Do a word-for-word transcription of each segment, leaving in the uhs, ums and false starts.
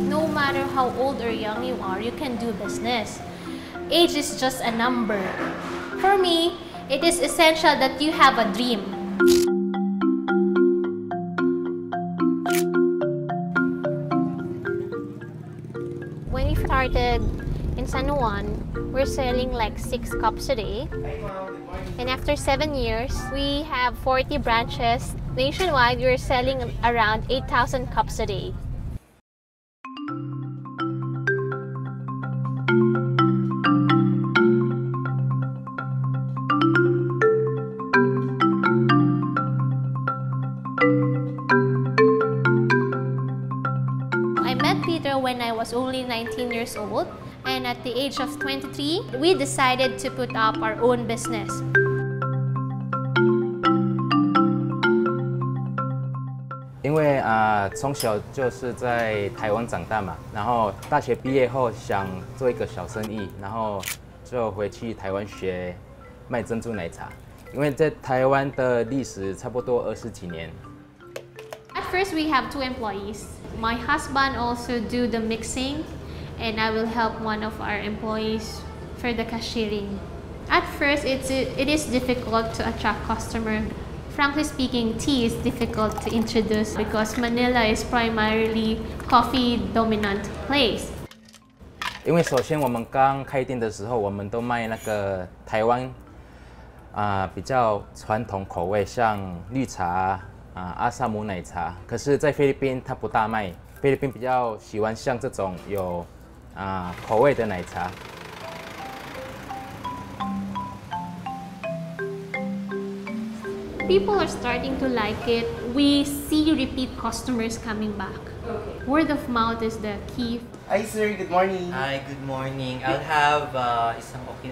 No matter how old or young you are, you can do business. Age is just a number. For me, it is essential that you have a dream. When we started in San Juan, we're selling like six cups a day. And after seven years, we have forty branches. Nationwide, we're selling around eight thousand cups a day. I met Peter when I was only nineteen years old. And at the age of twenty-three, we decided to put up our own business. At first, we have two employees. My husband also do the mixing, and I will help one of our employees for the cashiering. At first, it's, it is difficult to attract customers. Frankly speaking, tea is difficult to introduce because Manila is primarily coffee-dominant place. Because first, when we first opened the store, we were selling the Taiwan, uh, more traditional flavors like red tea, Asamu milk tea. But in the Philippines, it doesn't sell much. Philippines more likes this kind of Uh, People are starting to like it. We see repeat customers coming back. Okay. Word of mouth is the key. Hi sir, good morning. Hi, good morning. I'll have uh,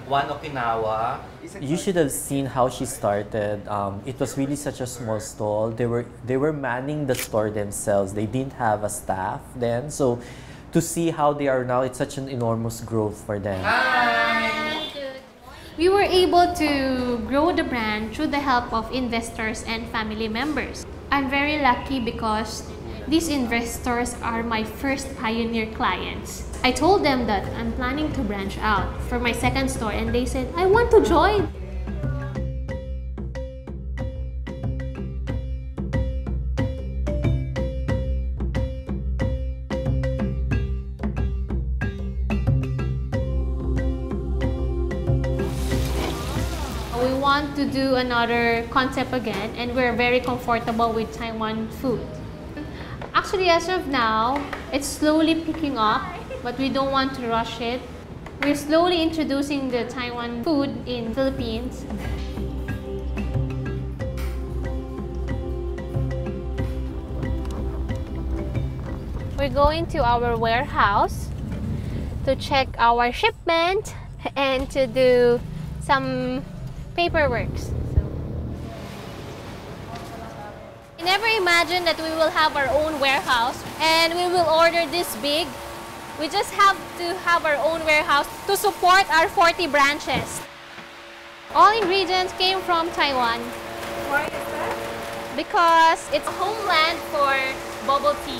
one Okinawa. You should have seen how she started. Um, it was really such a small stall. They were, they were manning the store themselves. They didn't have a staff then. So to see how they are now, it's such an enormous growth for them. Hi! We were able to grow the brand through the help of investors and family members. I'm very lucky because these investors are my first pioneer clients. I told them that I'm planning to branch out for my second store, and they said, I want to join. Want to do another concept again, and we're very comfortable with Taiwan food. Actually, as of now, it's slowly picking up, but we don't want to rush it. We're slowly introducing the Taiwan food in Philippines. We're going to our warehouse to check our shipment and to do some paperwork. I never imagined that we will have our own warehouse and we will order this big. We just have to have our own warehouse to support our forty branches. All ingredients came from Taiwan. Why is that? Because it's a homeland for bubble tea.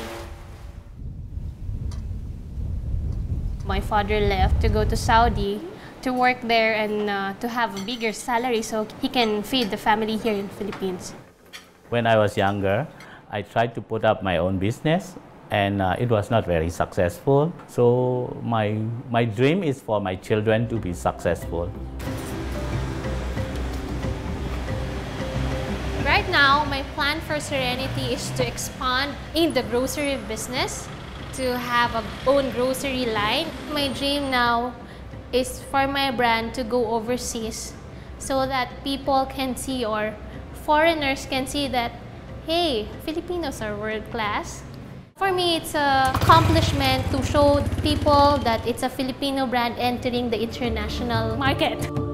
My father left to go to Saudi to work there and uh, to have a bigger salary so he can feed the family here in the Philippines. When I was younger, I tried to put up my own business, and uh, it was not very successful. So my, my dream is for my children to be successful. Right now, my plan for Serenitea is to expand in the grocery business, to have a own grocery line. My dream now is for my brand to go overseas so that people can see, or foreigners can see, that, hey, Filipinos are world class. For me, it's an accomplishment to show people that it's a Filipino brand entering the international market.